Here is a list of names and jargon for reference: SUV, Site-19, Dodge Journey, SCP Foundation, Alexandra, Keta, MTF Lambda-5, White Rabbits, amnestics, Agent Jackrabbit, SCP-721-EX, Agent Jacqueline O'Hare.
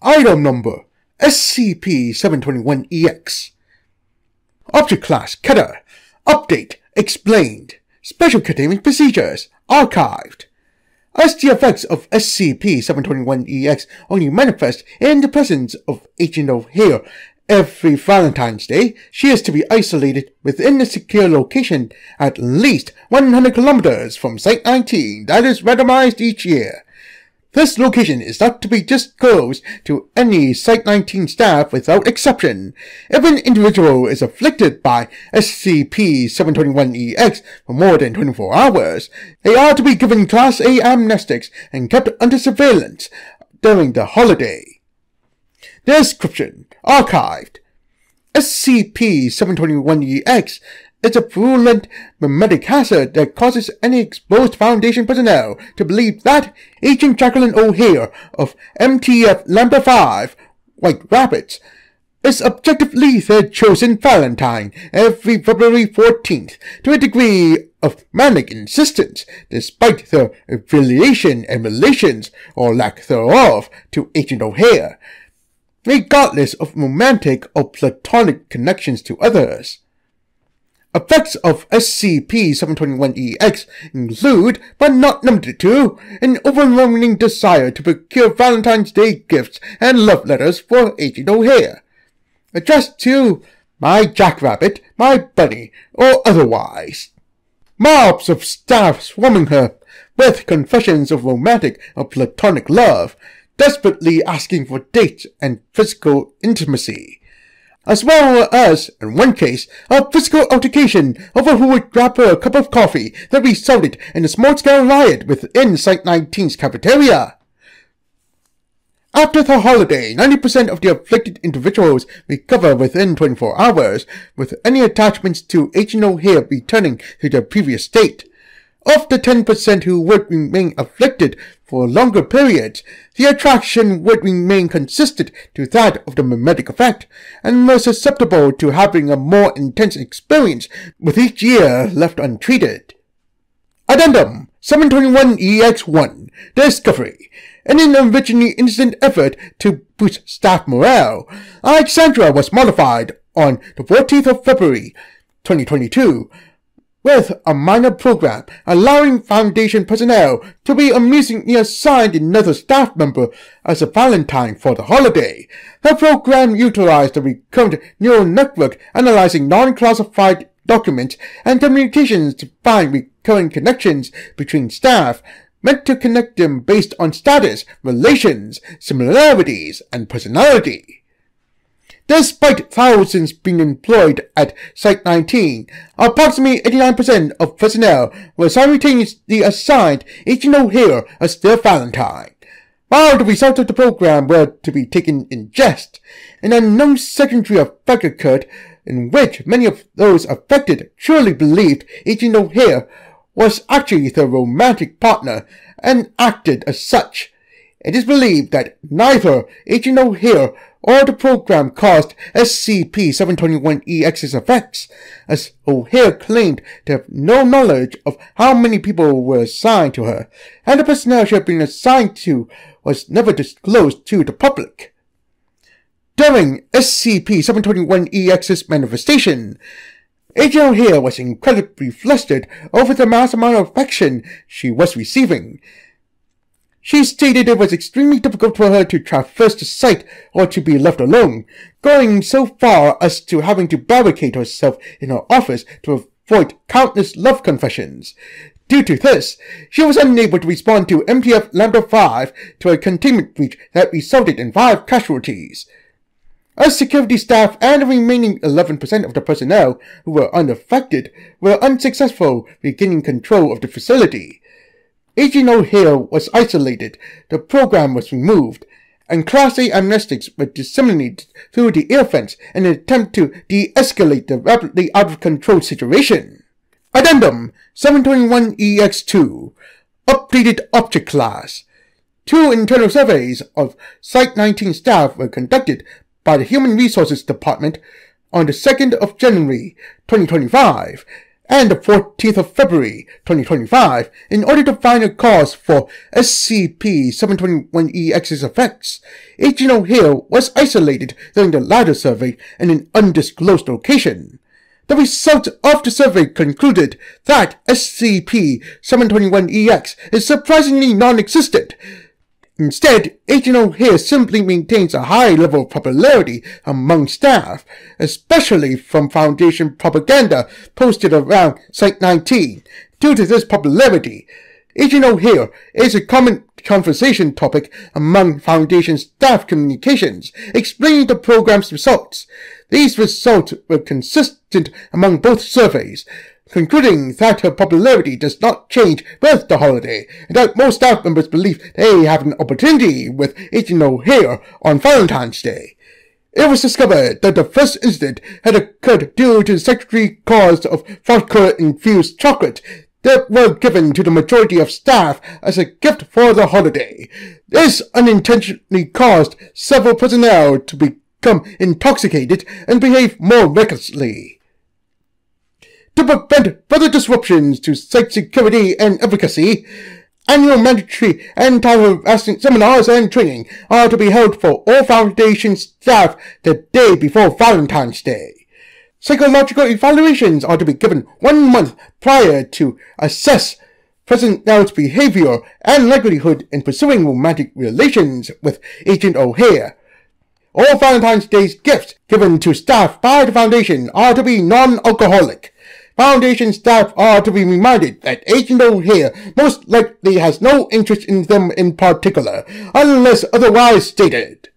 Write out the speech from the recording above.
Item Number SCP-721-EX. Object Class Keta. Update Explained. Special Containment Procedures Archived. As the effects of SCP-721-EX only manifest in the presence of Agent O'Hare, every Valentine's Day, she is to be isolated within a secure location at least 100 kilometers from Site-19 that is randomized each year. This location is not to be disclosed to any Site-19 staff without exception. If an individual is afflicted by SCP-721-EX for more than 24 hours, they are to be given Class A amnestics and kept under surveillance during the holiday. Description Archived. SCP-721-EX is a virulent mimetic hazard that causes any exposed Foundation personnel to believe that Agent Jacqueline O'Hare of MTF Lambda-5, White Rabbits, is objectively their chosen Valentine every February 14th to a degree of manic insistence, despite their affiliation and relations, or lack thereof, to Agent O'Hare, regardless of romantic or platonic connections to others. Effects of SCP-721-EX include, but not limited to, an overwhelming desire to procure Valentine's Day gifts and love letters for Agent O'Hare, addressed to my Jackrabbit, my bunny, or otherwise. Mobs of staff swarming her with confessions of romantic or platonic love, desperately asking for dates and physical intimacy, as well as, in one case, a physical altercation over who would grab her a cup of coffee that resulted in a small-scale riot within Site-19's cafeteria. After the holiday, 90% of the afflicted individuals recover within 24 hours, with any attachments to Agent O'Hare returning to their previous state. Of the 10% who would remain afflicted for longer periods, the attraction would remain consistent to that of the mimetic effect, and were susceptible to having a more intense experience with each year left untreated. Addendum 721-EX-1 Discovery. In an originally innocent effort to boost staff morale, Alexandra was modified on the 14th of February, 2022, with a minor program allowing Foundation personnel to be amusingly assigned another staff member as a Valentine for the holiday. The program utilized a recurrent neural network analyzing non-classified documents and communications to find recurring connections between staff, meant to connect them based on status, relations, similarities, and personality. Despite thousands being employed at Site-19, approximately 89% of personnel were simultaneously assigned Agent O'Hare as their Valentine. While the results of the program were to be taken in jest, an unknown secondary effect occurred in which many of those affected truly believed Agent O'Hare was actually their romantic partner and acted as such. It is believed that neither Agent O'Hare or the program caused SCP-721-EX's effects, as O'Hare claimed to have no knowledge of how many people were assigned to her, and the personnel she had been assigned to was never disclosed to the public. During SCP-721-EX's manifestation, Agent O'Hare was incredibly flustered over the mass amount of affection she was receiving. She stated it was extremely difficult for her to traverse the site or to be left alone, going so far as to having to barricade herself in her office to avoid countless love confessions. Due to this, she was unable to respond to MTF Lambda-5 to a containment breach that resulted in 5 casualties. As security staff and the remaining 11% of the personnel who were unaffected were unsuccessful regaining control of the facility. Agent O'Hare was isolated, the program was removed, and Class A amnestics were disseminated through the air fence in an attempt to de-escalate the rapidly out-of-control situation. Addendum 721-EX-2 Updated Object Class. 2 internal surveys of Site-19 staff were conducted by the Human Resources Department on the 2nd of January, 2025, and the 14th of February, 2025, in order to find a cause for SCP-721-EX's effects. Agent O'Hare was isolated during the latter survey in an undisclosed location. The results of the survey concluded that SCP-721-EX is surprisingly non-existent. Instead, Agent O'Hare simply maintains a high level of popularity among staff, especially from Foundation propaganda posted around Site-19. Due to this popularity, Agent O'Hare is a common conversation topic among Foundation staff communications, explaining the program's results. These results were consistent among both surveys, concluding that her popularity does not change with the holiday, and that most staff members believe they have an opportunity with Agent O'Hare on Valentine's Day. It was discovered that the first incident had occurred due to the secondary cause of frostcore-infused chocolate that were given to the majority of staff as a gift for the holiday. This unintentionally caused several personnel to become intoxicated and behave more recklessly. To prevent further disruptions to site security and efficacy, annual mandatory anti-harassment seminars and training are to be held for all Foundation staff the day before Valentine's Day. Psychological evaluations are to be given 1 month prior to assess personnel's behavior and likelihood in pursuing romantic relations with Agent O'Hare. All Valentine's Day gifts given to staff by the Foundation are to be non-alcoholic. Foundation staff are to be reminded that Agent O'Hare most likely has no interest in them in particular, unless otherwise stated.